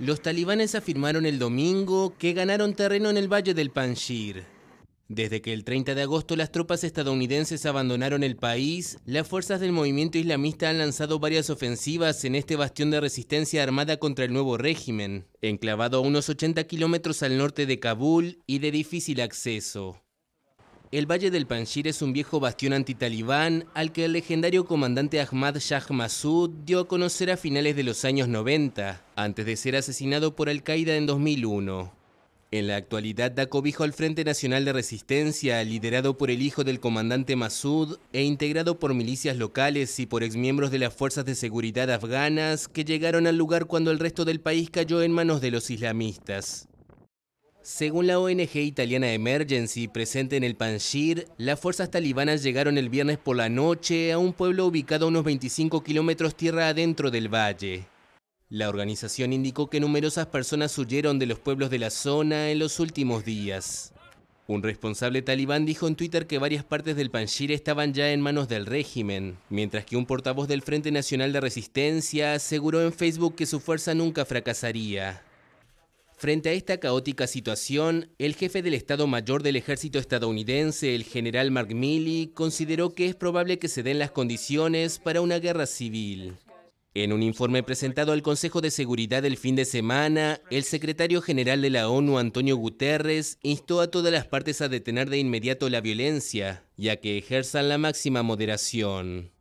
Los talibanes afirmaron el domingo que ganaron terreno en el valle del Panjshir. Desde que el 30 de agosto las tropas estadounidenses abandonaron el país, las fuerzas del movimiento islamista han lanzado varias ofensivas en este bastión de resistencia armada contra el nuevo régimen, enclavado a unos 80 kilómetros al norte de Kabul y de difícil acceso. El Valle del Panjshir es un viejo bastión antitalibán al que el legendario comandante Ahmad Shah Massoud dio a conocer a finales de los años 90, antes de ser asesinado por Al-Qaeda en 2001. En la actualidad da cobijo al Frente Nacional de Resistencia, liderado por el hijo del comandante Massoud e integrado por milicias locales y por exmiembros de las fuerzas de seguridad afganas que llegaron al lugar cuando el resto del país cayó en manos de los islamistas. Según la ONG italiana Emergency, presente en el Panjshir, las fuerzas talibanas llegaron el viernes por la noche a un pueblo ubicado a unos 25 kilómetros tierra adentro del valle. La organización indicó que numerosas personas huyeron de los pueblos de la zona en los últimos días. Un responsable talibán dijo en Twitter que varias partes del Panjshir estaban ya en manos del régimen, mientras que un portavoz del Frente Nacional de Resistencia aseguró en Facebook que su fuerza nunca fracasaría. Frente a esta caótica situación, el jefe del Estado Mayor del Ejército estadounidense, el general Mark Milley, consideró que es probable que se den las condiciones para una guerra civil. En un informe presentado al Consejo de Seguridad el fin de semana, el secretario general de la ONU, Antonio Guterres, instó a todas las partes a detener de inmediato la violencia, ya que ejerzan la máxima moderación.